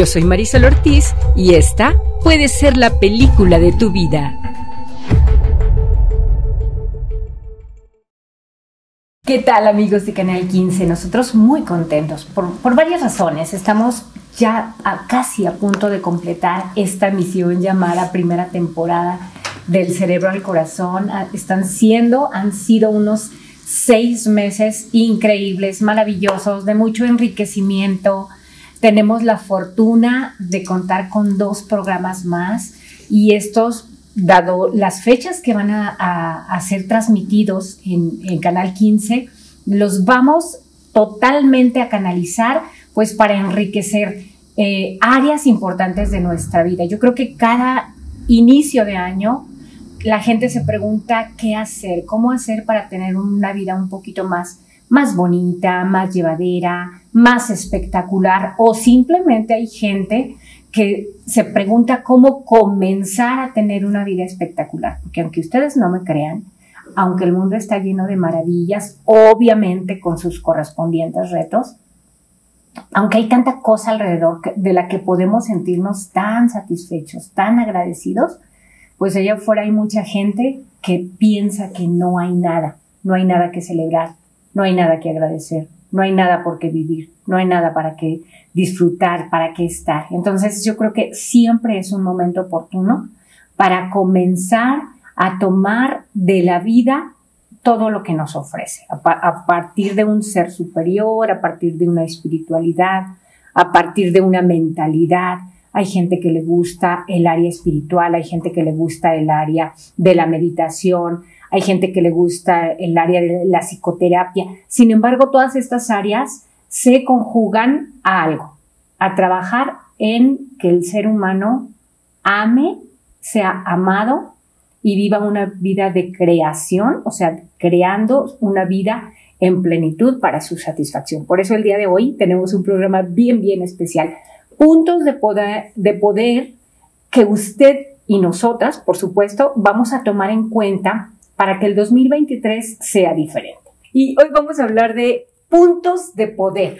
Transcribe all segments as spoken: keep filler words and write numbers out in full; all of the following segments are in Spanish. Yo soy Marisol Ortiz y esta puede ser la película de tu vida. ¿Qué tal, amigos de Canal quince? Nosotros muy contentos por, por varias razones. Estamos ya a, casi a punto de completar esta misión llamada primera temporada del Cerebro al Corazón. Están siendo, han sido unos seis meses increíbles, maravillosos, de mucho enriquecimiento. Tenemos la fortuna de contar con dos programas más y estos, dado las fechas que van a, a, a ser transmitidos en, en Canal quince, los vamos totalmente a canalizar pues para enriquecer eh, áreas importantes de nuestra vida. Yo creo que cada inicio de año la gente se pregunta qué hacer, cómo hacer para tener una vida un poquito más, más bonita, más llevadera, más espectacular, o simplemente hay gente que se pregunta cómo comenzar a tener una vida espectacular, porque aunque ustedes no me crean, aunque el mundo está lleno de maravillas, obviamente con sus correspondientes retos, aunque hay tanta cosa alrededor de la que podemos sentirnos tan satisfechos, tan agradecidos, pues allá afuera hay mucha gente que piensa que no hay nada, no hay nada que celebrar, no hay nada que agradecer, no hay nada por qué vivir, no hay nada para qué disfrutar, para qué estar. Entonces yo creo que siempre es un momento oportuno para comenzar a tomar de la vida todo lo que nos ofrece, a, pa a partir de un ser superior, a partir de una espiritualidad, a partir de una mentalidad. Hay gente que le gusta el área espiritual, hay gente que le gusta el área de la meditación, hay gente que le gusta el área de la psicoterapia. Sin embargo, todas estas áreas se conjugan a algo, a trabajar en que el ser humano ame, sea amado y viva una vida de creación, o sea, creando una vida en plenitud para su satisfacción. Por eso el día de hoy tenemos un programa bien, bien especial. Puntos de poder, de poder que usted y nosotras, por supuesto, vamos a tomar en cuenta para que el dos mil veintitrés sea diferente. Y hoy vamos a hablar de puntos de poder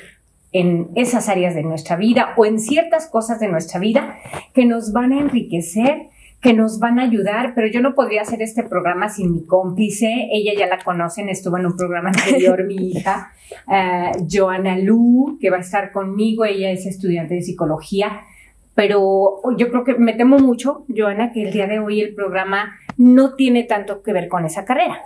en esas áreas de nuestra vida o en ciertas cosas de nuestra vida que nos van a enriquecer, que nos van a ayudar, pero yo no podría hacer este programa sin mi cómplice. Ella ya la conocen, estuvo en un programa anterior, mi hija, uh, Joana Lu, que va a estar conmigo. Ella es estudiante de psicología, pero yo creo que me temo mucho, Joana, que el día de hoy el programa no tiene tanto que ver con esa carrera.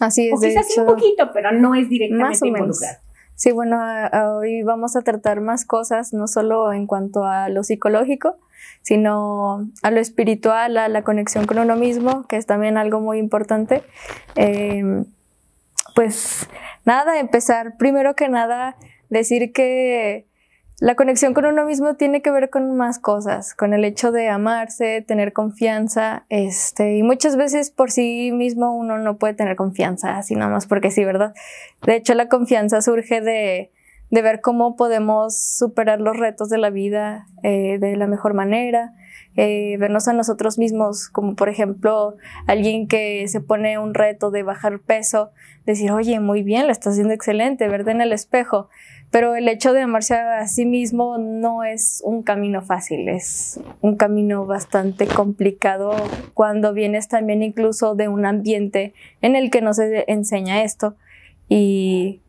Así es. O quizás de hecho, un poquito, pero no es directamente involucrado. Sí, bueno, a, a hoy vamos a tratar más cosas, no solo en cuanto a lo psicológico, sino a lo espiritual, a la conexión con uno mismo, que es también algo muy importante. Eh, pues nada, empezar. Primero que nada, decir que la conexión con uno mismo tiene que ver con más cosas, con el hecho de amarse, tener confianza, este, y muchas veces por sí mismo uno no puede tener confianza, así nada más porque sí, ¿verdad? De hecho, la confianza surge de, de ver cómo podemos superar los retos de la vida eh, de la mejor manera, eh, vernos a nosotros mismos, como por ejemplo, alguien que se pone un reto de bajar peso, decir, oye, muy bien, lo estás haciendo excelente, verte en el espejo. Pero el hecho de amarse a sí mismo no es un camino fácil, es un camino bastante complicado cuando vienes también incluso de un ambiente en el que no se enseña esto. Y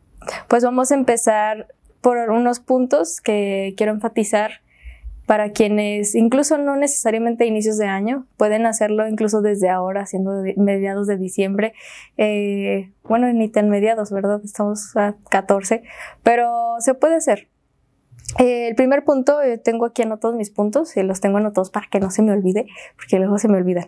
pues vamos a empezar por unos puntos que quiero enfatizar para quienes incluso no necesariamente a inicios de año, pueden hacerlo incluso desde ahora, siendo de mediados de diciembre. Eh, bueno, ni tan mediados, ¿verdad? Estamos a catorce, pero se puede hacer. Eh, el primer punto, eh, tengo aquí anotados mis puntos, y los tengo anotados para que no se me olvide, porque luego se me olvidan.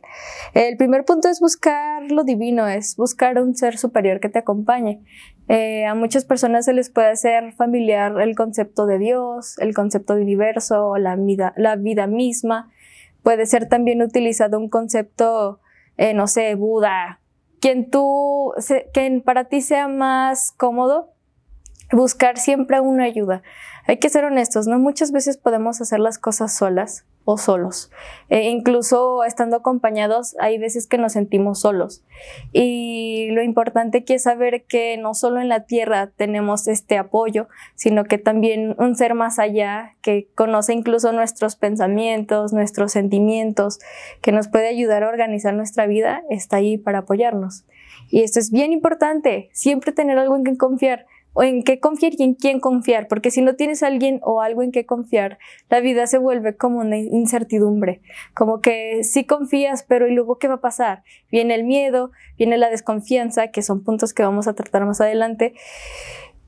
Eh, el primer punto es buscar lo divino, es buscar un ser superior que te acompañe. Eh, a muchas personas se les puede hacer familiar el concepto de Dios, el concepto de universo, la vida, la vida misma. Puede ser también utilizado un concepto, eh, no sé, Buda, quien tú, se, quien para ti sea más cómodo. Buscar siempre una ayuda. Hay que ser honestos, ¿no? Muchas veces podemos hacer las cosas solas o solos. E incluso estando acompañados, hay veces que nos sentimos solos. Y lo importante aquí es saber que no solo en la tierra tenemos este apoyo, sino que también un ser más allá que conoce incluso nuestros pensamientos, nuestros sentimientos, que nos puede ayudar a organizar nuestra vida, está ahí para apoyarnos. Y esto es bien importante, siempre tener algo en que confiar, o en qué confiar y en quién confiar, porque si no tienes a alguien o algo en qué confiar, la vida se vuelve como una incertidumbre, como que sí confías, pero ¿y luego qué va a pasar? Viene el miedo, viene la desconfianza, que son puntos que vamos a tratar más adelante,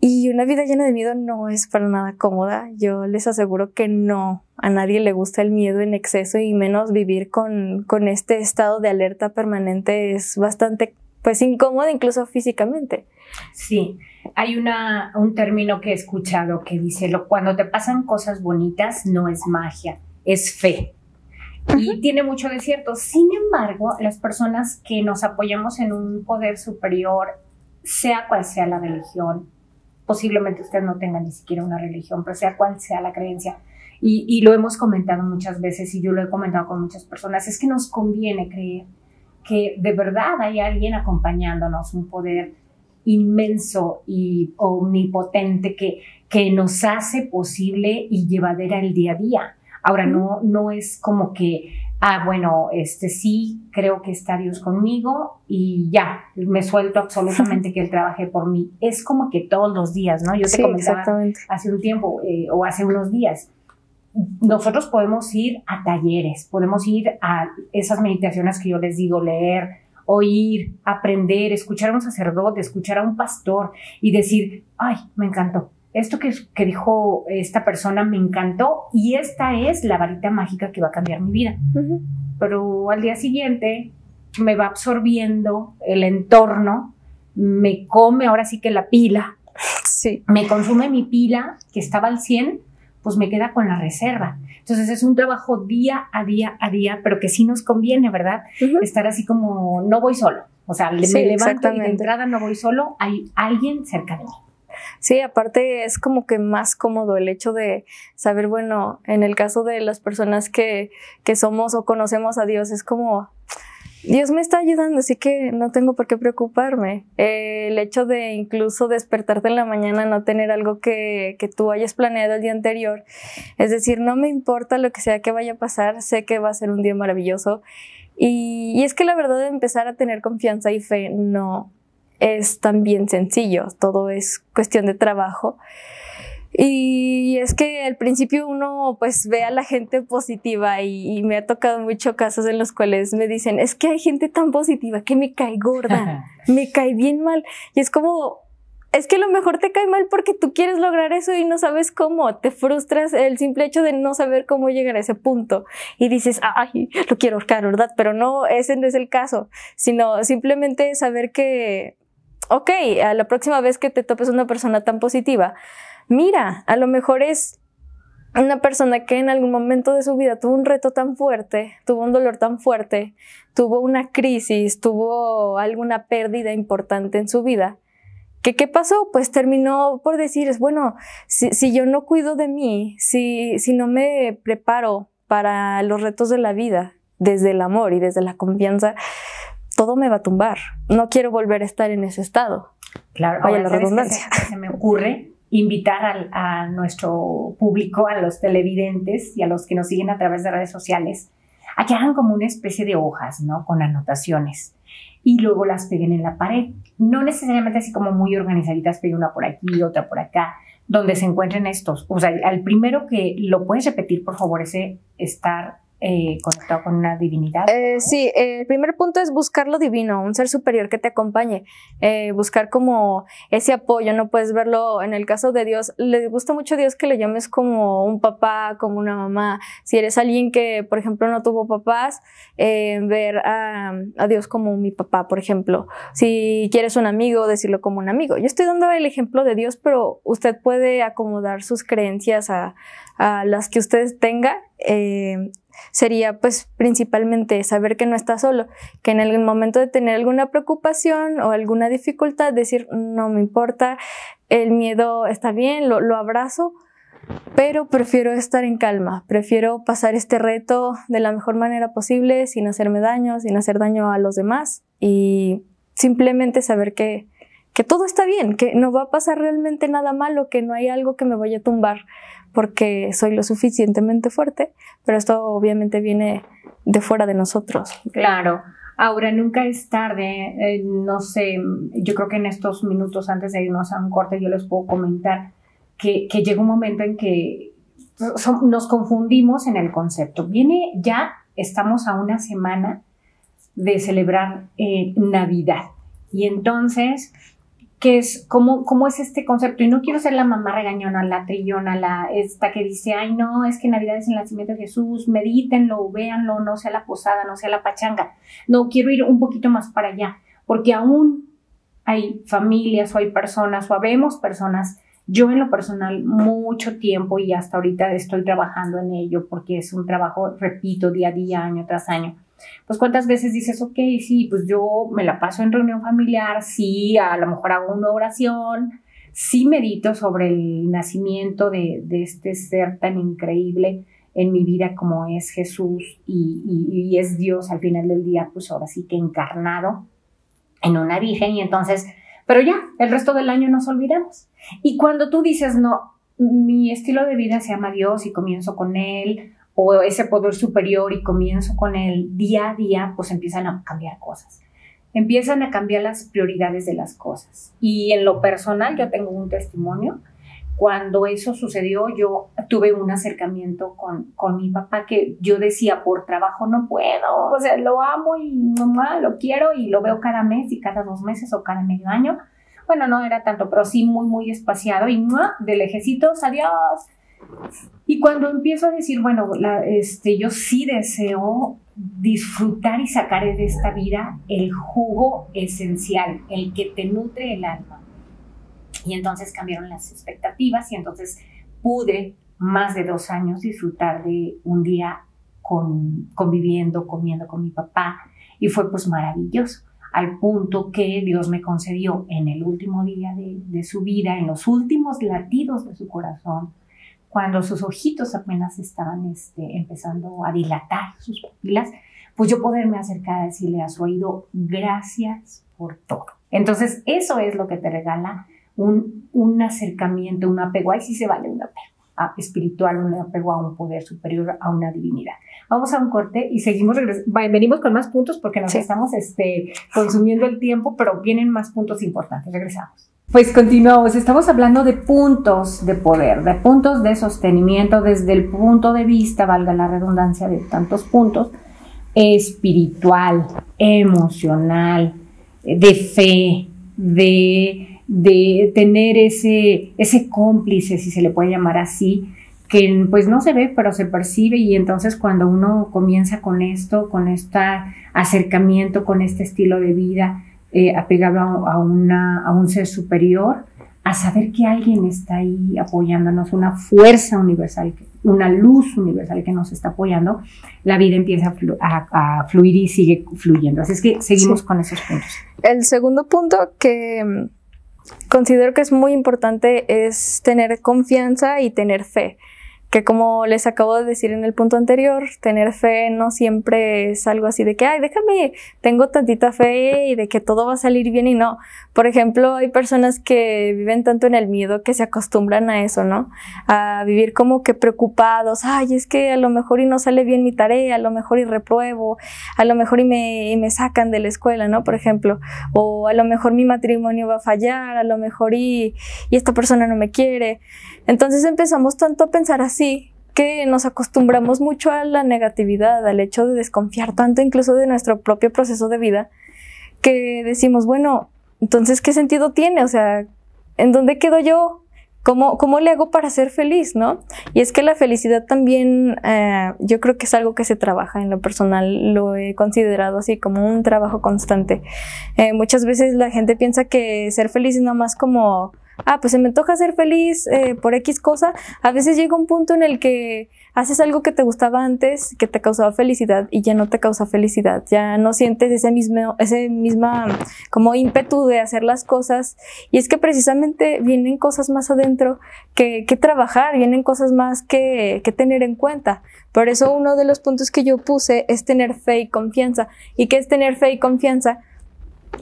y una vida llena de miedo no es para nada cómoda. Yo les aseguro que no, a nadie le gusta el miedo en exceso, y menos vivir con, con este estado de alerta permanente es bastante pues incómodo, incluso físicamente. Sí, hay una, un término que he escuchado que dice, lo, cuando te pasan cosas bonitas no es magia, es fe. Uh-huh. Y tiene mucho de cierto. Sin embargo, las personas que nos apoyamos en un poder superior, sea cual sea la religión, posiblemente usted no tenga ni siquiera una religión, pero sea cual sea la creencia, y, y lo hemos comentado muchas veces, y yo lo he comentado con muchas personas, es que nos conviene creer que de verdad hay alguien acompañándonos, un poder inmenso y omnipotente que, que nos hace posible y llevadera el día a día. Ahora, no, no es como que, ah, bueno, este sí, creo que está Dios conmigo y ya, me suelto absolutamente que Él trabaje por mí. Es como que todos los días, ¿no? Yo te sí, comentaba hace un tiempo eh, o hace unos días, nosotros podemos ir a talleres, podemos ir a esas meditaciones que yo les digo, leer, oír, aprender, escuchar a un sacerdote, escuchar a un pastor y decir, ay, me encantó, esto que, que dijo esta persona me encantó y esta es la varita mágica que va a cambiar mi vida. Uh-huh. Pero al día siguiente me va absorbiendo el entorno, me come ahora sí que la pila, sí. me consume mi pila que estaba al cien, pues me queda con la reserva. Entonces es un trabajo día a día a día, pero que sí nos conviene, ¿verdad? Uh-huh. Estar así como, no voy solo. O sea, sí, me levanto y de entrada no voy solo, hay alguien cerca de mí. Sí, aparte es como que más cómodo el hecho de saber, bueno, en el caso de las personas que, que somos o conocemos a Dios, es como, Dios me está ayudando, así que no tengo por qué preocuparme. Eh, el hecho de incluso despertarte en la mañana, no tener algo que, que tú hayas planeado el día anterior. Es decir, no me importa lo que sea que vaya a pasar, sé que va a ser un día maravilloso. Y, y es que la verdad, empezar a tener confianza y fe no es tan bien sencillo. Todo es cuestión de trabajo. Y es que al principio uno pues ve a la gente positiva y, y me ha tocado muchos casos en los cuales me dicen, es que hay gente tan positiva que me cae gorda, me cae bien mal. Y es como, es que a lo mejor te cae mal porque tú quieres lograr eso y no sabes cómo. Te frustras el simple hecho de no saber cómo llegar a ese punto. Y dices, ay, lo quiero ahorcar, ¿verdad? Pero no, ese no es el caso, sino simplemente saber que, ok, a la próxima vez que te topes una persona tan positiva, mira, a lo mejor es una persona que en algún momento de su vida tuvo un reto tan fuerte, tuvo un dolor tan fuerte, tuvo una crisis, tuvo alguna pérdida importante en su vida. ¿Qué, qué pasó? Pues terminó por decir, es bueno, si, si yo no cuido de mí, si, si no me preparo para los retos de la vida, desde el amor y desde la confianza, todo me va a tumbar. No quiero volver a estar en ese estado. Claro, vaya la redundancia. Se, se me ocurre invitar a, a nuestro público, a los televidentes y a los que nos siguen a través de redes sociales, a que hagan como una especie de hojas, ¿no? Con anotaciones y luego las peguen en la pared. No necesariamente así como muy organizaditas, pero una por aquí y otra por acá, donde se encuentren estos. O sea, al primero que lo puedes repetir, por favor, ese estar Eh, conectado con una divinidad. Eh, sí, eh, el primer punto es buscar lo divino, un ser superior que te acompañe, eh, buscar como ese apoyo, no puedes verlo en el caso de Dios. Le gusta mucho a Dios que le llames como un papá, como una mamá. Si eres alguien que, por ejemplo, no tuvo papás, eh, ver a, a Dios como mi papá, por ejemplo. Si quieres un amigo, decirlo como un amigo. Yo estoy dando el ejemplo de Dios, pero usted puede acomodar sus creencias a, a las que usted tenga. Eh, sería pues principalmente saber que no está solo, que en el momento de tener alguna preocupación o alguna dificultad, decir no me importa, el miedo está bien, lo, lo abrazo pero prefiero estar en calma, prefiero pasar este reto de la mejor manera posible, sin hacerme daño, sin hacer daño a los demás, y simplemente saber que, que todo está bien, que no va a pasar realmente nada malo, que no hay algo que me vaya a tumbar, porque soy lo suficientemente fuerte, pero esto obviamente viene de fuera de nosotros. Claro. Ahora, nunca es tarde, eh, no sé, yo creo que en estos minutos antes de irnos a un corte yo les puedo comentar que, que llega un momento en que son, nos confundimos en el concepto. Viene ya, estamos a una semana de celebrar eh, Navidad, y entonces, ¿qué es, cómo, ¿cómo es este concepto? Y no quiero ser la mamá regañona, la trillona, la esta que dice, ay no, es que Navidad es el nacimiento de Jesús, medítenlo, véanlo, no sea la posada, no sea la pachanga. No, quiero ir un poquito más para allá, porque aún hay familias o hay personas o habemos personas. Yo en lo personal mucho tiempo y hasta ahorita estoy trabajando en ello, porque es un trabajo, repito, día a día, año tras año. Pues cuántas veces dices, ok, sí, pues yo me la paso en reunión familiar, sí, a lo mejor hago una oración, sí medito sobre el nacimiento de, de este ser tan increíble en mi vida como es Jesús, y, y, y es Dios al final del día, pues ahora sí que encarnado en una virgen, y entonces... Pero ya, el resto del año nos olvidamos. Y cuando tú dices, no, mi estilo de vida se llama Dios y comienzo con Él, o ese poder superior y comienzo con Él día a día, pues empiezan a cambiar cosas. Empiezan a cambiar las prioridades de las cosas. Y en lo personal, yo tengo un testimonio. Cuando eso sucedió, yo tuve un acercamiento con, con mi papá que yo decía, por trabajo no puedo, o sea, lo amo y mamá, lo quiero y lo veo cada mes y cada dos meses o cada medio año. Bueno, no era tanto, pero sí muy, muy espaciado y ¡mua! De lejecitos, adiós. Y cuando empiezo a decir, bueno, la, este, yo sí deseo disfrutar y sacar de esta vida el jugo esencial, el que te nutre el alma. Y entonces cambiaron las expectativas y entonces pude más de dos años disfrutar de un día con, conviviendo, comiendo con mi papá, y fue pues maravilloso, al punto que Dios me concedió en el último día de, de su vida, en los últimos latidos de su corazón, cuando sus ojitos apenas estaban este, empezando a dilatar sus pupilas, pues yo poderme acercar a decirle a su oído, gracias por todo. Entonces eso es lo que te regala Un, un acercamiento, un apego, ahí sí se vale un apego a espiritual, un apego a un poder superior, a una divinidad. Vamos a un corte y seguimos, venimos con más puntos porque nos sí. estamos este, consumiendo el tiempo, pero vienen más puntos importantes, regresamos. Pues continuamos, estamos hablando de puntos de poder, de puntos de sostenimiento desde el punto de vista, valga la redundancia, de tantos puntos, espiritual, emocional, de fe, de... de tener ese, ese cómplice, si se le puede llamar así, que pues no se ve, pero se percibe, y entonces cuando uno comienza con esto, con este acercamiento, con este estilo de vida eh, apegado a, una, a un ser superior, a saber que alguien está ahí apoyándonos, una fuerza universal, una luz universal que nos está apoyando, la vida empieza a, flu a, a fluir y sigue fluyendo. Así es que seguimos sí. con esos puntos. El segundo punto que... considero que es muy importante es tener confianza y tener fe, que como les acabo de decir en el punto anterior, tener fe no siempre es algo así de que, ay, déjame, tengo tantita fe y de que todo va a salir bien, y no. Por ejemplo, hay personas que viven tanto en el miedo que se acostumbran a eso, ¿no? A vivir como que preocupados, ay, es que a lo mejor y no sale bien mi tarea, a lo mejor y repruebo, a lo mejor y me, y me sacan de la escuela, ¿no? Por ejemplo, o a lo mejor mi matrimonio va a fallar, a lo mejor y, y esta persona no me quiere. Entonces empezamos tanto a pensar así, sí, que nos acostumbramos mucho a la negatividad, al hecho de desconfiar tanto incluso de nuestro propio proceso de vida, que decimos, bueno, entonces, ¿qué sentido tiene? O sea, ¿en dónde quedo yo? ¿Cómo, cómo le hago para ser feliz, no? Y es que la felicidad también, eh, yo creo que es algo que se trabaja. En lo personal lo he considerado así, como un trabajo constante. Eh, muchas veces la gente piensa que ser feliz es nada más como... ah, pues se me antoja ser feliz eh, por X cosa. A veces llega un punto en el que haces algo que te gustaba antes, que te causaba felicidad y ya no te causa felicidad, ya no sientes ese mismo, ese misma como ímpetu de hacer las cosas, y es que precisamente vienen cosas más adentro que, que trabajar, vienen cosas más que, que tener en cuenta. Por eso uno de los puntos que yo puse es tener fe y confianza. ¿Y qué es tener fe y confianza?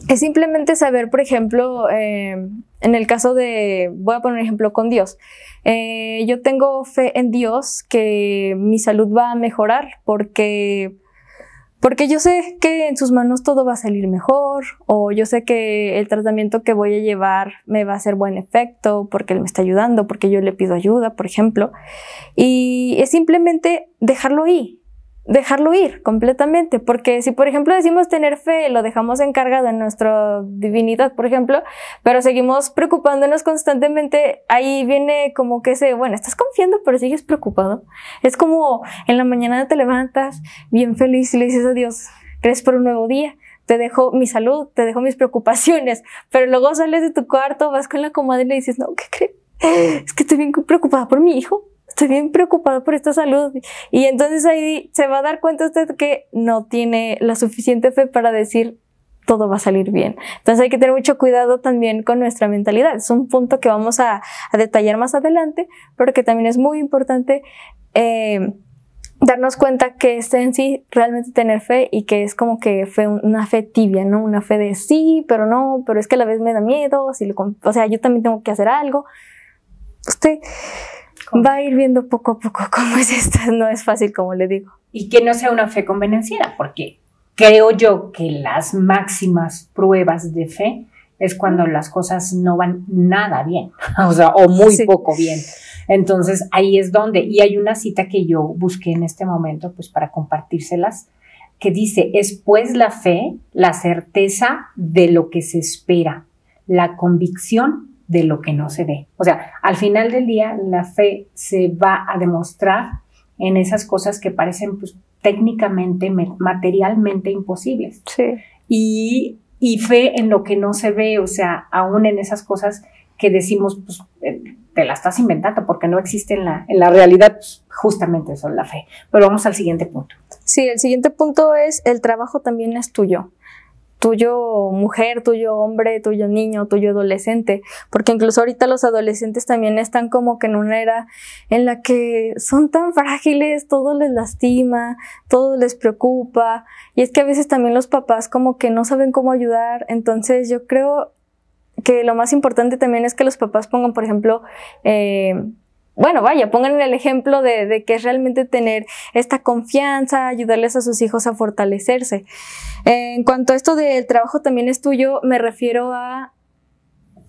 Es simplemente saber, por ejemplo, eh, en el caso de, voy a poner un ejemplo con Dios. Eh, yo tengo fe en Dios que mi salud va a mejorar porque, porque yo sé que en sus manos todo va a salir mejor, o yo sé que el tratamiento que voy a llevar me va a hacer buen efecto porque Él me está ayudando, porque yo le pido ayuda, por ejemplo. Y es simplemente dejarlo ahí. Dejarlo ir completamente, porque si por ejemplo decimos tener fe, lo dejamos encargado en nuestra divinidad, por ejemplo, pero seguimos preocupándonos constantemente, ahí viene como que ese, bueno, estás confiando pero sigues preocupado. Es como en la mañana te levantas bien feliz y le dices a Dios, gracias por un nuevo día, te dejo mi salud, te dejo mis preocupaciones, pero luego sales de tu cuarto, vas con la comadre y le dices, no, ¿qué crees? Es que estoy bien preocupada por mi hijo. Estoy bien preocupada por esta salud. Y entonces ahí se va a dar cuenta usted que no tiene la suficiente fe para decir todo va a salir bien. Entonces hay que tener mucho cuidado también con nuestra mentalidad. Es un punto que vamos a, a detallar más adelante, porque también es muy importante eh, darnos cuenta que es en sí realmente tener fe, y que es como que fue una fe tibia, ¿no? Una fe de sí, pero no, pero es que a la vez me da miedo. Si lo, o sea, yo también tengo que hacer algo. Usted... va a ir viendo poco a poco cómo es esta, no es fácil, como le digo. Y que no sea una fe convenenciera, porque creo yo que las máximas pruebas de fe es cuando las cosas no van nada bien, o sea, o muy sí. poco bien. Entonces ahí es donde, y hay una cita que yo busqué en este momento, pues para compartírselas, que dice, es pues la fe, la certeza de lo que se espera, la convicción de lo que no se ve. O sea, al final del día la fe se va a demostrar en esas cosas que parecen pues, técnicamente, materialmente imposibles. Sí. Y, y fe en lo que no se ve, o sea, aún en esas cosas que decimos, pues, te la estás inventando porque no existe en la, en la realidad, pues, justamente eso es la fe. Pero vamos al siguiente punto. Sí, el siguiente punto es el trabajo también es tuyo. Tuyo mujer, tuyo hombre, tuyo niño, tuyo adolescente, porque incluso ahorita los adolescentes también están como que en una era en la que son tan frágiles, todo les lastima, todo les preocupa, y es que a veces también los papás como que no saben cómo ayudar. Entonces yo creo que lo más importante también es que los papás pongan, por ejemplo, eh, bueno, vaya, pongan el ejemplo de, de que es realmente tener esta confianza, ayudarles a sus hijos a fortalecerse. En cuanto a esto del trabajo también es tuyo, me refiero a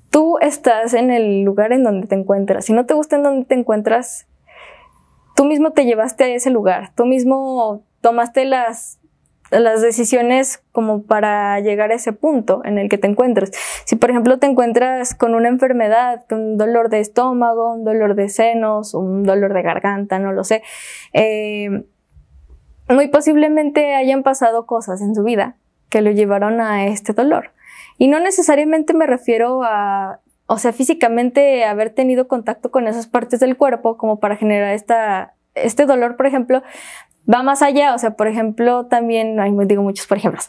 tú estás en el lugar en donde te encuentras. Si no te gusta en donde te encuentras, tú mismo te llevaste a ese lugar, tú mismo tomaste las... las decisiones como para llegar a ese punto en el que te encuentras. Si por ejemplo te encuentras con una enfermedad, con un dolor de estómago, un dolor de senos, un dolor de garganta, no lo sé, eh, muy posiblemente hayan pasado cosas en su vida que lo llevaron a este dolor. Y no necesariamente me refiero a, o sea, físicamente haber tenido contacto con esas partes del cuerpo como para generar esta, este dolor, por ejemplo. Va más allá, o sea, por ejemplo, también, ay, digo muchos por ejemplo,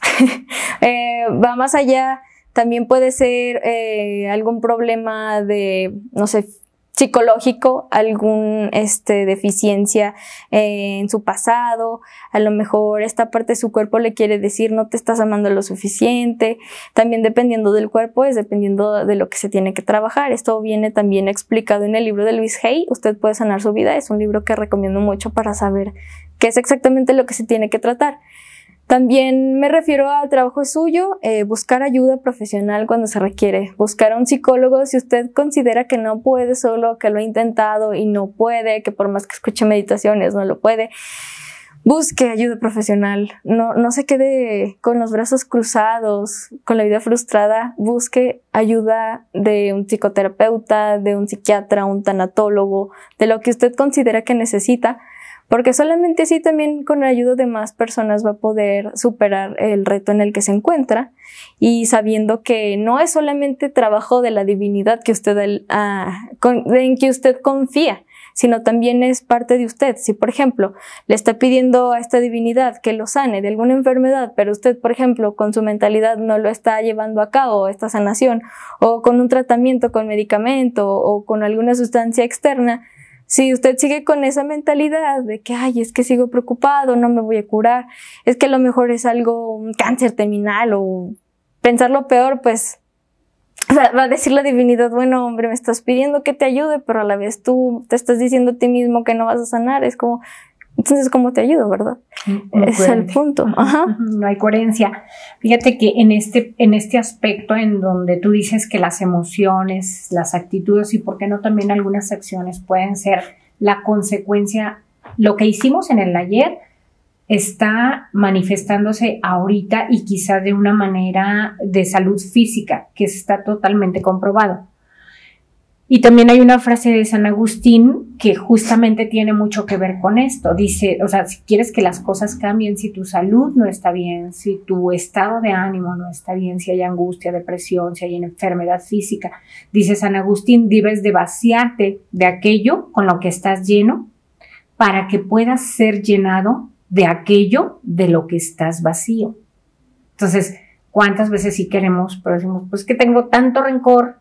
eh, va más allá, también puede ser eh, algún problema de, no sé, psicológico, algún este, deficiencia eh, en su pasado, a lo mejor esta parte de su cuerpo le quiere decir no te estás amando lo suficiente, también dependiendo del cuerpo es dependiendo de lo que se tiene que trabajar. Esto viene también explicado en el libro de Luis Hay, Usted puede sanar su vida, es un libro que recomiendo mucho para saber qué es exactamente lo que se tiene que tratar. También me refiero al trabajo suyo, eh, buscar ayuda profesional cuando se requiere, buscar a un psicólogo si usted considera que no puede solo, que lo ha intentado y no puede, que por más que escuche meditaciones no lo puede. Busque ayuda profesional, no, no se quede con los brazos cruzados, con la vida frustrada, busque ayuda de un psicoterapeuta, de un psiquiatra, un tanatólogo, de lo que usted considera que necesita, porque solamente así también con la ayuda de más personas va a poder superar el reto en el que se encuentra, y sabiendo que no es solamente trabajo de la divinidad que usted, ah, con, en que usted confía, sino también es parte de usted. Si, por ejemplo, le está pidiendo a esta divinidad que lo sane de alguna enfermedad, pero usted, por ejemplo, con su mentalidad no lo está llevando a cabo, esta sanación, o con un tratamiento con medicamento o con alguna sustancia externa, si usted sigue con esa mentalidad de que, ay, es que sigo preocupado, no me voy a curar, es que a lo mejor es algo, un cáncer terminal, o pensar lo peor, pues va a decir la divinidad, bueno, hombre, me estás pidiendo que te ayude, pero a la vez tú te estás diciendo a ti mismo que no vas a sanar. Es como, entonces, ¿cómo te ayudo, verdad? No es coherente. El punto. Ajá. No hay coherencia. Fíjate que en este, en este aspecto en donde tú dices que las emociones, las actitudes y, por qué no, también algunas acciones pueden ser la consecuencia. Lo que hicimos en el ayer está manifestándose ahorita, y quizás de una manera de salud física que está totalmente comprobado. Y también hay una frase de San Agustín que justamente tiene mucho que ver con esto. Dice, o sea, si quieres que las cosas cambien, si tu salud no está bien, si tu estado de ánimo no está bien, si hay angustia, depresión, si hay enfermedad física, dice San Agustín, debes de vaciarte de aquello con lo que estás lleno para que puedas ser llenado de aquello de lo que estás vacío. Entonces, ¿cuántas veces sí queremos, pero decimos, pues que tengo tanto rencor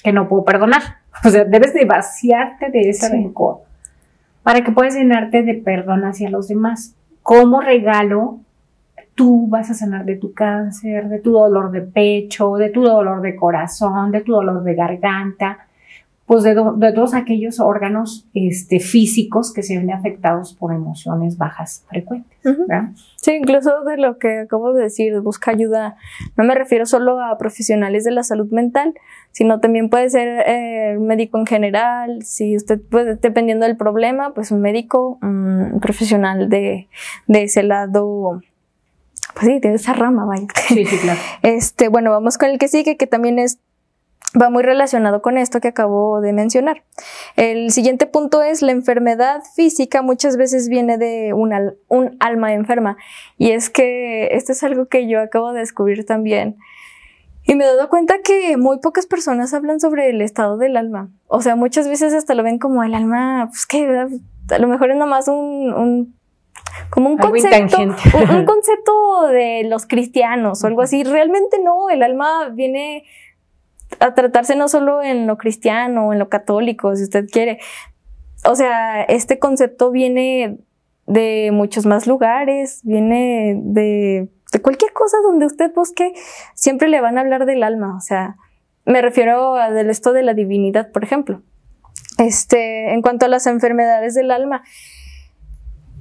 que no puedo perdonar? O sea, debes de vaciarte de ese sí. rencor para que puedas llenarte de perdón hacia los demás. Como regalo, tú vas a sanar de tu cáncer, de tu dolor de pecho, de tu dolor de corazón, de tu dolor de garganta, pues de, de todos aquellos órganos este, físicos que se ven afectados por emociones bajas frecuentes. Uh-huh. Sí, incluso de lo que acabo de decir, busca ayuda. No me refiero solo a profesionales de la salud mental, sino también puede ser eh, médico en general. Si usted puede, dependiendo del problema, pues un médico, un profesional de, de ese lado. Pues sí, de esa rama, vaya. Sí, sí, claro. Este, bueno, vamos con el que sigue, que también es va muy relacionado con esto que acabo de mencionar. El siguiente punto es la enfermedad física. Muchas veces viene de un, al un alma enferma. Y es que esto es algo que yo acabo de descubrir también. Y me he dado cuenta que muy pocas personas hablan sobre el estado del alma. O sea, muchas veces hasta lo ven como el alma, pues que a lo mejor es nomás un... un como un concepto, un, un concepto de los cristianos o algo así. Realmente no, el alma viene a tratarse no solo en lo cristiano, en lo católico, si usted quiere. O sea, este concepto viene de muchos más lugares, viene de, de cualquier cosa donde usted busque, siempre le van a hablar del alma. O sea, me refiero a esto de la divinidad, por ejemplo. Este, en cuanto a las enfermedades del alma,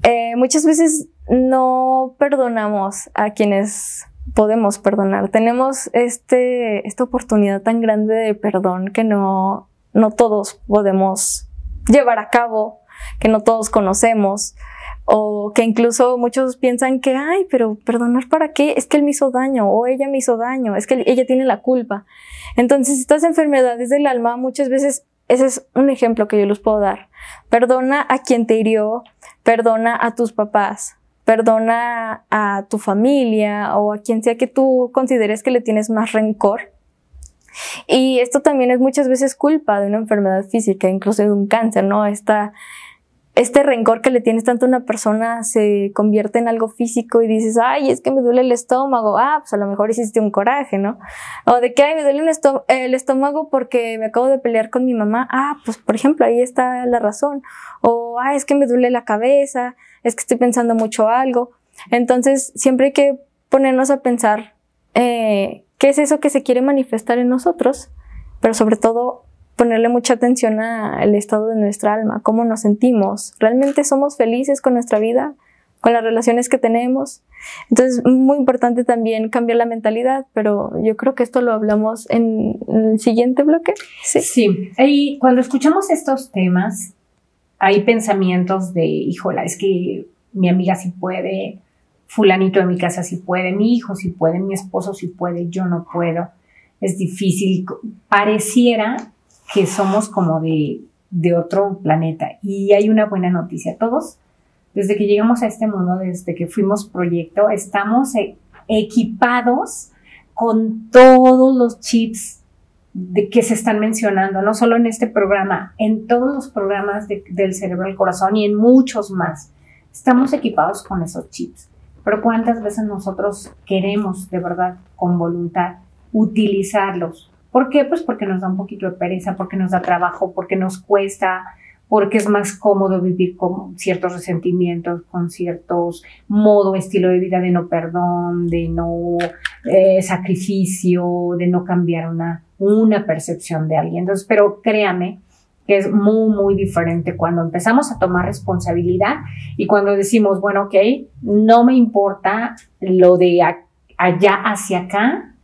eh, muchas veces no perdonamos a quienes podemos perdonar. Tenemos este, esta oportunidad tan grande de perdón que no, no todos podemos llevar a cabo, que no todos conocemos, o que incluso muchos piensan que, ay, pero perdonar para qué, es que él me hizo daño o ella me hizo daño, es que ella tiene la culpa. Entonces, estas enfermedades del alma, muchas veces, ese es un ejemplo que yo les puedo dar. Perdona a quien te hirió, perdona a tus papás, perdona a tu familia o a quien sea que tú consideres que le tienes más rencor. Y esto también es muchas veces culpa de una enfermedad física, incluso de un cáncer, ¿no? Esta, este rencor que le tienes tanto a una persona se convierte en algo físico y dices, ay, es que me duele el estómago. Ah, pues a lo mejor hiciste un coraje, ¿no? O de que, ay, me duele un estó- el estómago porque me acabo de pelear con mi mamá. Ah, pues por ejemplo, ahí está la razón. O, ah, es que me duele la cabeza, es que estoy pensando mucho algo. Entonces, siempre hay que ponernos a pensar eh, qué es eso que se quiere manifestar en nosotros, pero sobre todo ponerle mucha atención al estado de nuestra alma, cómo nos sentimos. ¿Realmente somos felices con nuestra vida, con las relaciones que tenemos? Entonces, muy importante también cambiar la mentalidad, pero yo creo que esto lo hablamos en el siguiente bloque. Sí, sí. Y cuando escuchamos estos temas, hay pensamientos de, híjola, es que mi amiga sí puede, fulanito de mi casa sí puede, mi hijo sí puede, mi esposo sí puede, yo no puedo, es difícil. Pareciera que somos como de, de otro planeta. Y hay una buena noticia. Todos desde que llegamos a este mundo, desde que fuimos proyecto, estamos e- equipados con todos los chips de que se están mencionando, no solo en este programa, en todos los programas de, del Cerebro al Corazón y en muchos más. Estamos equipados con esos chips. Pero ¿cuántas veces nosotros queremos, de verdad, con voluntad, utilizarlos? ¿Por qué? Pues porque nos da un poquito de pereza, porque nos da trabajo, porque nos cuesta, porque es más cómodo vivir con ciertos resentimientos, con ciertos modo, estilo de vida de no perdón, de no eh, sacrificio, de no cambiar una, una percepción de alguien. Entonces, pero créame que es muy, muy diferente cuando empezamos a tomar responsabilidad y cuando decimos, bueno, ok, no me importa lo de a, allá hacia acá,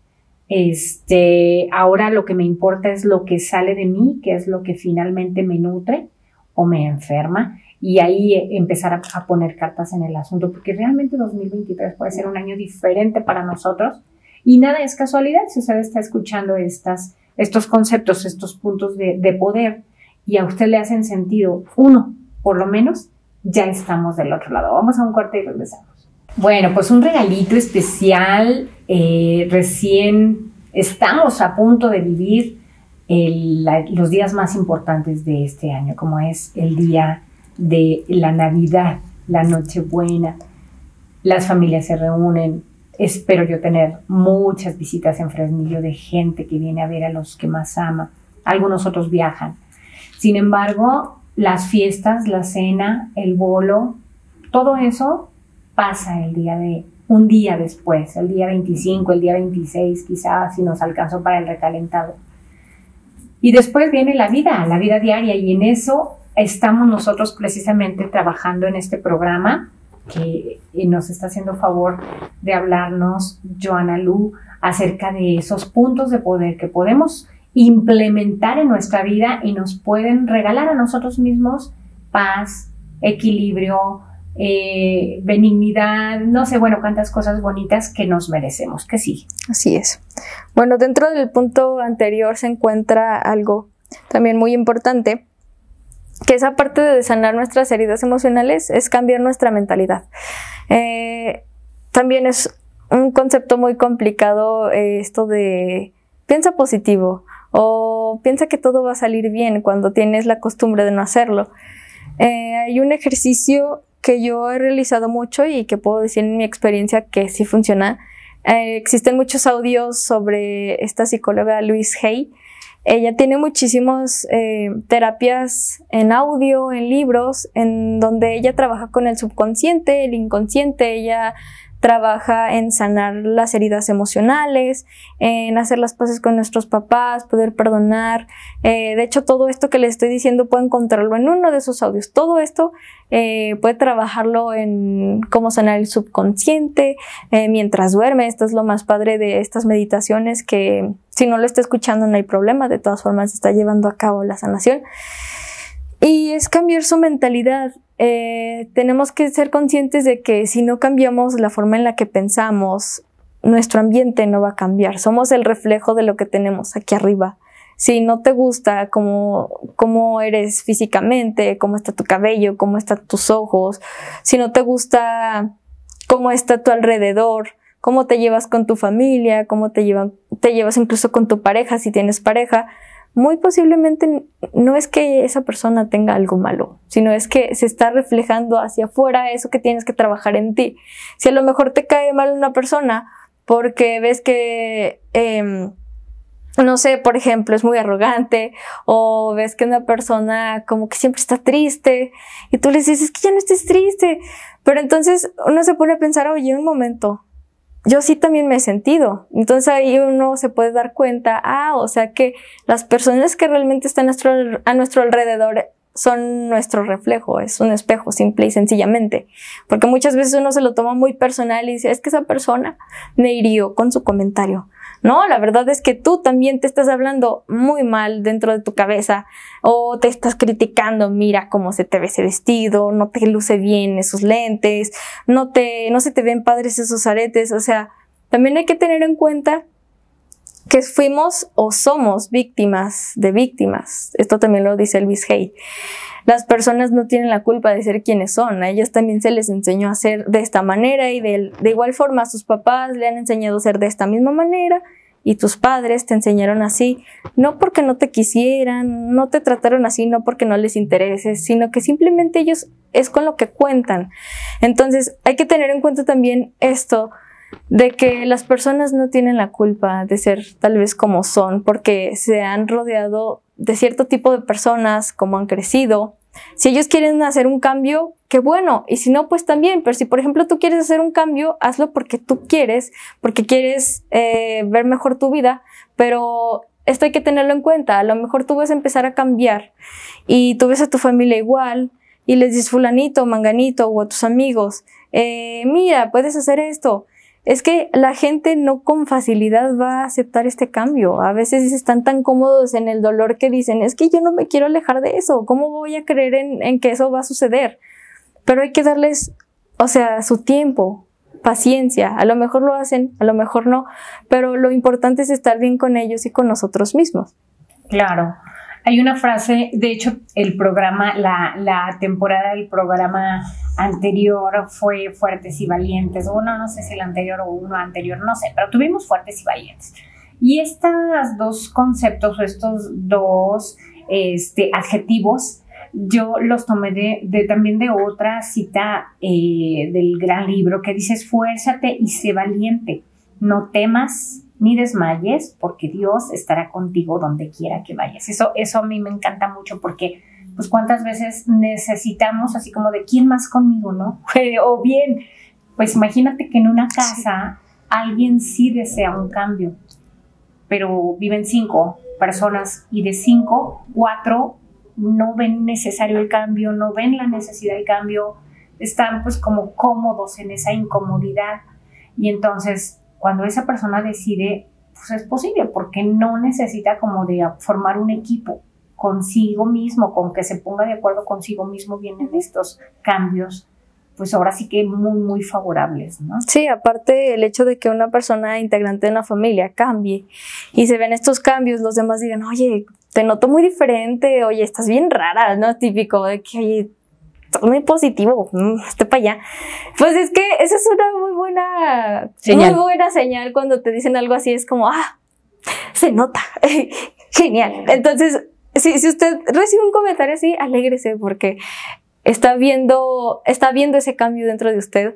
Este, ahora lo que me importa es lo que sale de mí, que es lo que finalmente me nutre o me enferma, y ahí empezar a, a poner cartas en el asunto, porque realmente dos mil veintitrés puede ser un año diferente para nosotros y nada es casualidad si usted está escuchando estas, estos conceptos, estos puntos de, de poder y a usted le hacen sentido uno, por lo menos ya estamos del otro lado. Vamos a un corte y regresamos. Bueno, pues un regalito especial. Eh, recién estamos a punto de vivir el, la, los días más importantes de este año, como es el día de la Navidad, la Nochebuena. Las familias se reúnen. Espero yo tener muchas visitas en Fresnillo de gente que viene a ver a los que más ama. Algunos otros viajan. Sin embargo, las fiestas, la cena, el bolo, todo eso pasa el día de, un día después, el día veinticinco, el día veintiséis, quizás, si nos alcanzó para el recalentado. Y después viene la vida, la vida diaria, y en eso estamos nosotros precisamente trabajando en este programa que nos está haciendo favor de hablarnos Joana Lu acerca de esos puntos de poder que podemos implementar en nuestra vida y nos pueden regalar a nosotros mismos paz, equilibrio, Eh, benignidad, no sé, bueno, cuántas cosas bonitas que nos merecemos, que sí. Así es. Bueno, dentro del punto anterior se encuentra algo también muy importante, que esa parte de sanar nuestras heridas emocionales es cambiar nuestra mentalidad. Eh, también es un concepto muy complicado eh, esto de piensa positivo o piensa que todo va a salir bien cuando tienes la costumbre de no hacerlo. Eh, hay un ejercicio que yo he realizado mucho y que puedo decir en mi experiencia que sí funciona. Eh, existen muchos audios sobre esta psicóloga Luis Hay. Ella tiene muchísimas eh, terapias en audio, en libros, en donde ella trabaja con el subconsciente, el inconsciente. Ella trabaja en sanar las heridas emocionales, en hacer las paces con nuestros papás, poder perdonar. Eh, de hecho, todo esto que les estoy diciendo puede encontrarlo en uno de sus audios. Todo esto eh, puede trabajarlo en cómo sanar el subconsciente eh, mientras duerme. Esto es lo más padre de estas meditaciones, que si no lo está escuchando no hay problema. De todas formas, se está llevando a cabo la sanación. Y es cambiar su mentalidad. Eh, tenemos que ser conscientes de que si no cambiamos la forma en la que pensamos, nuestro ambiente no va a cambiar. Somos el reflejo de lo que tenemos aquí arriba. Si no te gusta cómo, cómo eres físicamente, cómo está tu cabello, cómo están tus ojos, si no te gusta cómo está tu alrededor, cómo te llevas con tu familia, cómo te, llevan, te llevas incluso con tu pareja, si tienes pareja, muy posiblemente no es que esa persona tenga algo malo, sino es que se está reflejando hacia afuera eso que tienes que trabajar en ti. Si a lo mejor te cae mal una persona porque ves que, eh, no sé, por ejemplo, es muy arrogante, o ves que una persona como que siempre está triste y tú le dices, es que ya no estés triste. Pero entonces uno se pone a pensar, oye, un momento, yo sí también me he sentido. Entonces ahí uno se puede dar cuenta, ah, o sea que las personas que realmente están a nuestro, a nuestro alrededor son nuestro reflejo, es un espejo, simple y sencillamente. Porque muchas veces uno se lo toma muy personal y dice, es que esa persona me hirió con su comentario. No, la verdad es que tú también te estás hablando muy mal dentro de tu cabeza, o te estás criticando, mira cómo se te ve ese vestido, no te luce bien esos lentes, no, te, no se te ven padres esos aretes. O sea, también hay que tener en cuenta que fuimos o somos víctimas de víctimas. Esto también lo dice el Biskey. Las personas no tienen la culpa de ser quienes son. A ellas también se les enseñó a ser de esta manera y de, de igual forma a sus papás le han enseñado a ser de esta misma manera y tus padres te enseñaron así, no porque no te quisieran, no te trataron así, no porque no les intereses, sino que simplemente ellos es con lo que cuentan. Entonces hay que tener en cuenta también esto, de que las personas no tienen la culpa de ser tal vez como son, porque se han rodeado de cierto tipo de personas, como han crecido. Si ellos quieren hacer un cambio, qué bueno, y si no, pues también. Pero si por ejemplo tú quieres hacer un cambio, hazlo porque tú quieres, porque quieres eh, ver mejor tu vida, pero esto hay que tenerlo en cuenta. A lo mejor tú vas a empezar a cambiar y tú ves a tu familia igual y les dices fulanito, manganito, o a tus amigos, eh, mira, puedes hacer esto. Es que la gente no con facilidad va a aceptar este cambio. A veces están tan cómodos en el dolor que dicen, es que yo no me quiero alejar de eso, ¿cómo voy a creer en, en que eso va a suceder? Pero hay que darles, o sea, su tiempo, paciencia. A lo mejor lo hacen, a lo mejor no, pero lo importante es estar bien con ellos y con nosotros mismos. Claro. Hay una frase, de hecho, el programa, la, la temporada del programa anterior fue Fuertes y Valientes. Bueno, no sé si el anterior o uno anterior, no sé, pero tuvimos Fuertes y Valientes. Y estos dos conceptos o estos dos este, adjetivos, yo los tomé de, de, también de otra cita eh, del gran libro que dice, esfuérzate y sé valiente, no temas ni desmayes, porque Dios estará contigo donde quiera que vayas. Eso, eso a mí me encanta mucho, porque pues cuántas veces necesitamos así como de quién más conmigo, ¿no? O bien, pues imagínate que en una casa sí. Alguien sí desea un cambio, pero viven cinco personas y de cinco, cuatro no ven necesario el cambio, no ven la necesidad del cambio, están pues como cómodos en esa incomodidad. Y entonces, cuando esa persona decide, pues es posible, porque no necesita como de formar un equipo consigo mismo, con que se ponga de acuerdo consigo mismo, vienen estos cambios, pues ahora sí que muy, muy favorables, ¿no? Sí, aparte el hecho de que una persona integrante de una familia cambie y se ven estos cambios, los demás digan, oye, te noto muy diferente, oye, estás bien rara, ¿no? Típico de que, oye, muy positivo, esté para allá. Pues es que esa es una muy buena señal. Muy buena señal cuando te dicen algo así, es como, ah, se nota, genial. Entonces, si, si usted recibe un comentario así, alégrese, porque está viendo, está viendo ese cambio dentro de usted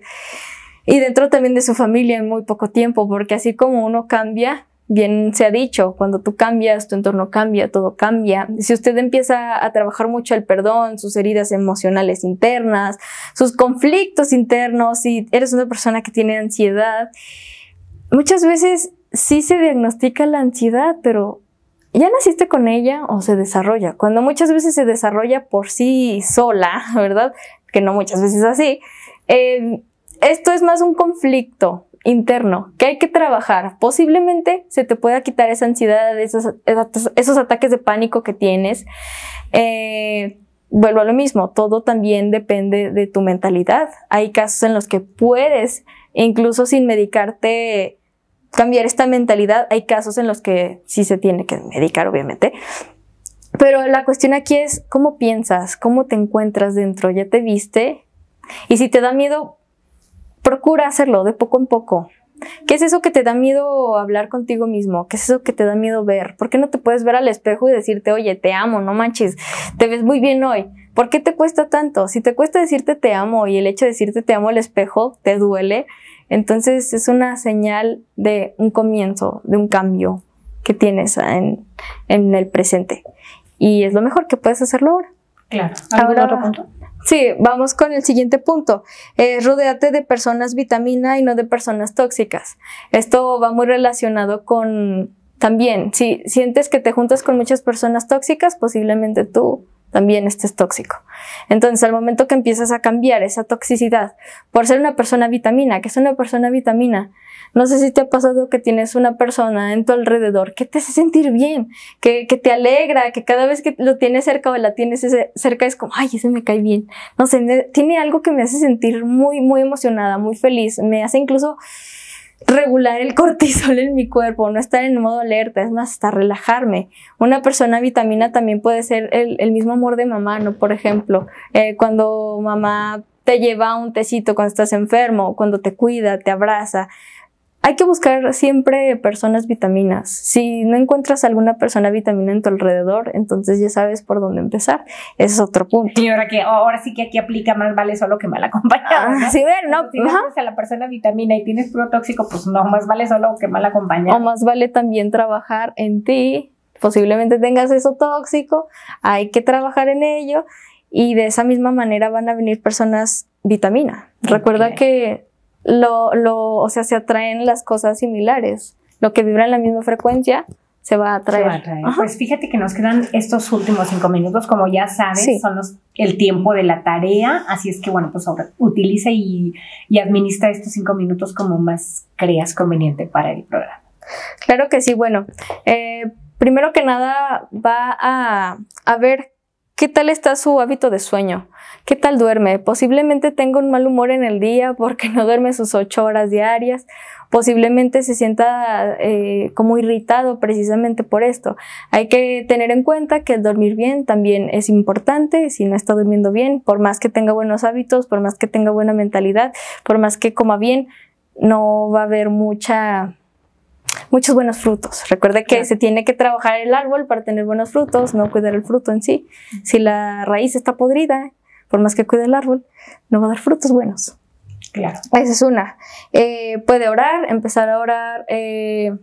y dentro también de su familia en muy poco tiempo, porque así como uno cambia, bien se ha dicho, cuando tú cambias, tu entorno cambia, todo cambia. Si usted empieza a trabajar mucho el perdón, sus heridas emocionales internas, sus conflictos internos, si eres una persona que tiene ansiedad, muchas veces sí se diagnostica la ansiedad, pero ya naciste con ella o se desarrolla. Cuando muchas veces se desarrolla por sí sola, ¿verdad? Que no muchas veces así. Eh, esto es más un conflicto interno, que hay que trabajar. Posiblemente se te pueda quitar esa ansiedad, esos, esos ataques de pánico que tienes. Eh, vuelvo a lo mismo, todo también depende de tu mentalidad. Hay casos en los que puedes, incluso sin medicarte, cambiar esta mentalidad. Hay casos en los que sí se tiene que medicar, obviamente. Pero la cuestión aquí es cómo piensas, cómo te encuentras dentro, ya te viste. Y si te da miedo, procura hacerlo de poco en poco. ¿Qué es eso que te da miedo hablar contigo mismo? ¿Qué es eso que te da miedo ver? ¿Por qué no te puedes ver al espejo y decirte, oye, te amo, no manches, te ves muy bien hoy? ¿Por qué te cuesta tanto? Si te cuesta decirte te amo y el hecho de decirte te amo al espejo te duele, entonces es una señal de un comienzo, de un cambio que tienes en, en el presente. Y es lo mejor que puedes hacerlo ahora. Claro. ¿Algún ahora, otro punto? Sí, vamos con el siguiente punto. Eh, rodéate de personas vitamina y no de personas tóxicas. Esto va muy relacionado con también, si sientes que te juntas con muchas personas tóxicas, posiblemente tú también estés tóxico. Entonces, al momento que empiezas a cambiar esa toxicidad por ser una persona vitamina, que es una persona vitamina, no sé si te ha pasado que tienes una persona en tu alrededor que te hace sentir bien, que, que te alegra, que cada vez que lo tienes cerca o la tienes cerca es como, ay, ese me cae bien. No sé, me, tiene algo que me hace sentir muy, muy emocionada, muy feliz. Me hace incluso regular el cortisol en mi cuerpo, no estar en modo alerta, es más, hasta relajarme. Una persona vitamina también puede ser el, el mismo amor de mamá, ¿no? Por ejemplo, eh, cuando mamá te lleva un tecito cuando estás enfermo, cuando te cuida, te abraza. Hay que buscar siempre personas vitaminas. Si no encuentras alguna persona vitamina en tu alrededor, entonces ya sabes por dónde empezar. Ese es otro punto. Y ahora, que, ahora sí que aquí aplica más vale solo que mal acompañado, ¿no? Sí, ver, no. Si no tienes a la persona vitamina y tienes puro tóxico, pues no, más vale solo que mal acompañado. O más vale también trabajar en ti. Posiblemente tengas eso tóxico, hay que trabajar en ello. Y de esa misma manera van a venir personas vitamina. Okay. Recuerda que... Lo, lo, o sea, se atraen las cosas similares. Lo que vibra en la misma frecuencia se va a atraer. Se va a atraer. Pues fíjate que nos quedan estos últimos cinco minutos. Como ya sabes, sí. son los, el tiempo de la tarea. Así es que, bueno, pues ahora utiliza y, y administra estos cinco minutos como más creas conveniente para el programa. Claro que sí. Bueno, eh, primero que nada va a, a ver qué tal está su hábito de sueño. ¿Qué tal duerme? Posiblemente tenga un mal humor en el día porque no duerme sus ocho horas diarias. Posiblemente se sienta eh, como irritado precisamente por esto. Hay que tener en cuenta que el dormir bien también es importante. Si no está durmiendo bien, por más que tenga buenos hábitos, por más que tenga buena mentalidad, por más que coma bien, no va a haber mucha... muchos buenos frutos. Recuerde que se tiene que trabajar el árbol para tener buenos frutos, no cuidar el fruto en sí. Si la raíz está podrida, por más que cuide el árbol, no va a dar frutos buenos. Claro. Esa es una. Eh, puede orar, empezar a orar eh,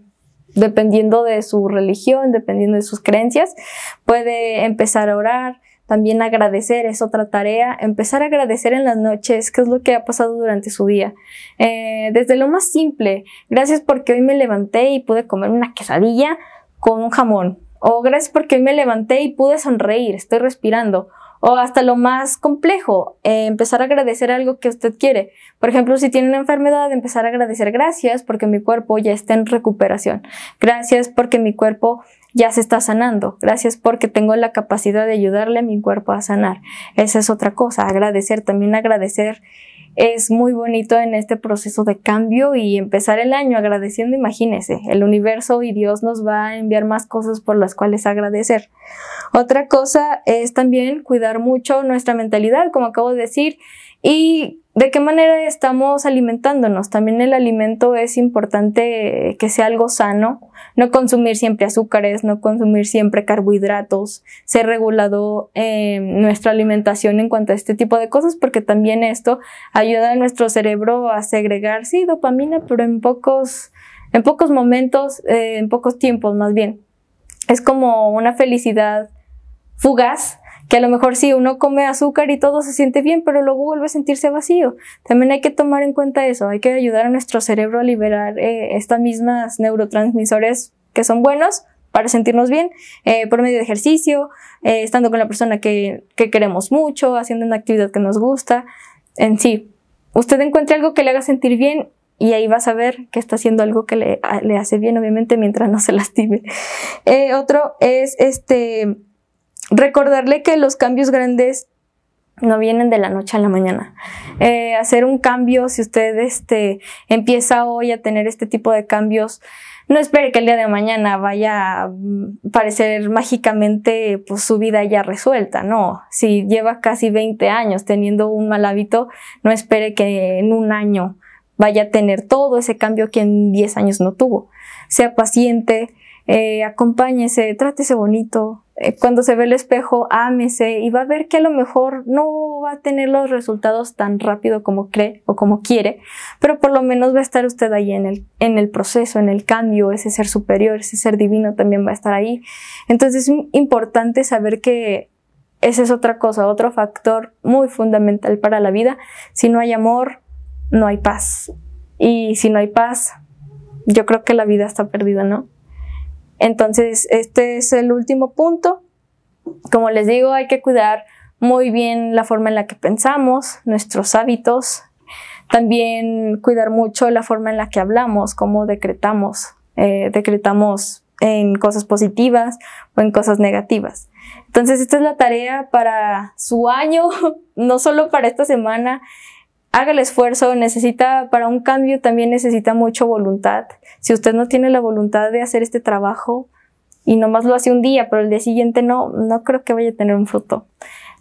dependiendo de su religión, dependiendo de sus creencias. Puede empezar a orar. También agradecer es otra tarea. Empezar a agradecer en las noches qué es lo que ha pasado durante su día. Eh, desde lo más simple. Gracias porque hoy me levanté y pude comer una quesadilla con un jamón. O gracias porque hoy me levanté y pude sonreír, estoy respirando. O hasta lo más complejo, eh, empezar a agradecer algo que usted quiere. Por ejemplo, si tiene una enfermedad, empezar a agradecer gracias porque mi cuerpo ya está en recuperación. Gracias porque mi cuerpo... ya se está sanando. Gracias porque tengo la capacidad de ayudarle a mi cuerpo a sanar. Esa es otra cosa. Agradecer. También agradecer es muy bonito en este proceso de cambio y empezar el año agradeciendo. Imagínese, el universo y Dios nos va a enviar más cosas por las cuales agradecer. Otra cosa es también cuidar mucho nuestra mentalidad, como acabo de decir, y de qué manera estamos alimentándonos. También el alimento es importante que sea algo sano. No consumir siempre azúcares, no consumir siempre carbohidratos, ser regulado eh, nuestra alimentación en cuanto a este tipo de cosas, porque también esto ayuda a nuestro cerebro a segregar, sí, dopamina, pero en pocos, en pocos momentos, eh, en pocos tiempos más bien. Es como una felicidad fugaz, que a lo mejor sí, uno come azúcar y todo se siente bien, pero luego vuelve a sentirse vacío. También hay que tomar en cuenta eso, hay que ayudar a nuestro cerebro a liberar eh, estas mismas neurotransmisores que son buenos para sentirnos bien, eh, por medio de ejercicio, eh, estando con la persona que, que queremos mucho, haciendo una actividad que nos gusta. En sí, usted encuentre algo que le haga sentir bien y ahí va a saber que está haciendo algo que le, a, le hace bien, obviamente, mientras no se lastime. Eh, otro es este... recordarle que los cambios grandes no vienen de la noche a la mañana. Eh, hacer un cambio, si usted este, empieza hoy a tener este tipo de cambios, no espere que el día de mañana vaya a parecer mágicamente pues, su vida ya resuelta. No, si lleva casi veinte años teniendo un mal hábito, no espere que en un año vaya a tener todo ese cambio que en diez años no tuvo. Sea paciente, eh, acompáñese, trátese bonito. Cuando se ve el espejo, ámese y va a ver que a lo mejor no va a tener los resultados tan rápido como cree o como quiere, pero por lo menos va a estar usted ahí en el, en el proceso, en el cambio. Ese ser superior, ese ser divino también va a estar ahí. Entonces es importante saber que esa es otra cosa, otro factor muy fundamental para la vida. Si no hay amor, no hay paz. Y si no hay paz, yo creo que la vida está perdida, ¿no? Entonces, este es el último punto. Como les digo, hay que cuidar muy bien la forma en la que pensamos, nuestros hábitos. También cuidar mucho la forma en la que hablamos, cómo decretamos. Eh, decretamos en cosas positivas o en cosas negativas. Entonces, esta es la tarea para su año, no solo para esta semana. haga el esfuerzo, necesita, para un cambio también necesita mucho voluntad. Si usted no tiene la voluntad de hacer este trabajo y nomás lo hace un día, pero el día siguiente no, no creo que vaya a tener un fruto.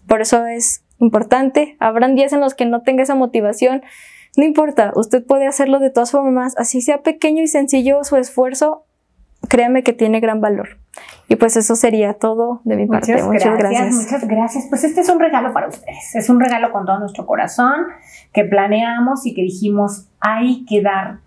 Por eso es importante. Habrán días en los que no tenga esa motivación. No importa, usted puede hacerlo de todas formas. Así sea pequeño y sencillo su esfuerzo, créame que tiene gran valor. Y pues eso sería todo de mi parte. Muchas gracias. Muchas gracias. Pues este es un regalo para ustedes. Es un regalo con todo nuestro corazón que planeamos y que dijimos hay que dar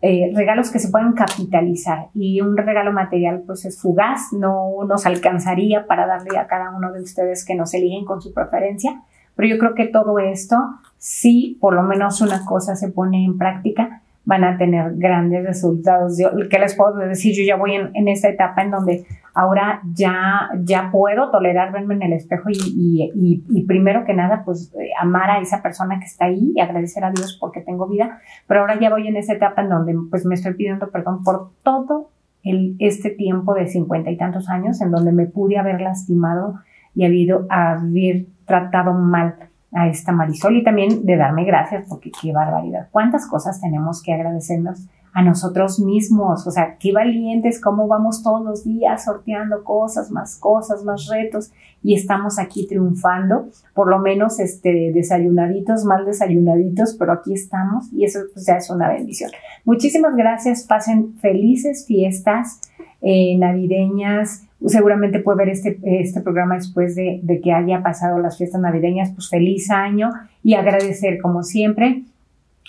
eh, regalos que se puedan capitalizar. Y un regalo material pues es fugaz. No nos alcanzaría para darle a cada uno de ustedes que nos eligen con su preferencia. Pero yo creo que todo esto, si por lo menos una cosa se pone en práctica, van a tener grandes resultados. Yo, ¿qué les puedo decir? Yo ya voy en, en esta etapa en donde ahora ya, ya puedo tolerar verme en el espejo y, y, y, y primero que nada, pues amar a esa persona que está ahí y agradecer a Dios porque tengo vida. Pero ahora ya voy en esta etapa en donde pues me estoy pidiendo perdón por todo el, este tiempo de cincuenta y tantos años en donde me pude haber lastimado y habido, haber tratado mal a esta Marisol, y también de darme gracias, porque qué barbaridad, cuántas cosas tenemos que agradecernos a nosotros mismos, o sea, qué valientes, cómo vamos todos los días sorteando cosas, más cosas, más retos, y estamos aquí triunfando, por lo menos este, desayunaditos, mal desayunaditos, pero aquí estamos, y eso pues, ya es una bendición. Muchísimas gracias, pasen felices fiestas eh, navideñas. Seguramente puede ver este, este programa después de, de que haya pasado las fiestas navideñas. Pues feliz año y agradecer como siempre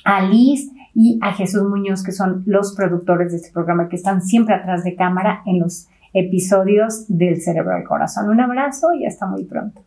a Liz y a Jesús Muñoz, que son los productores de este programa, que están siempre atrás de cámara en los episodios del Cerebro al Corazón. Un abrazo y hasta muy pronto.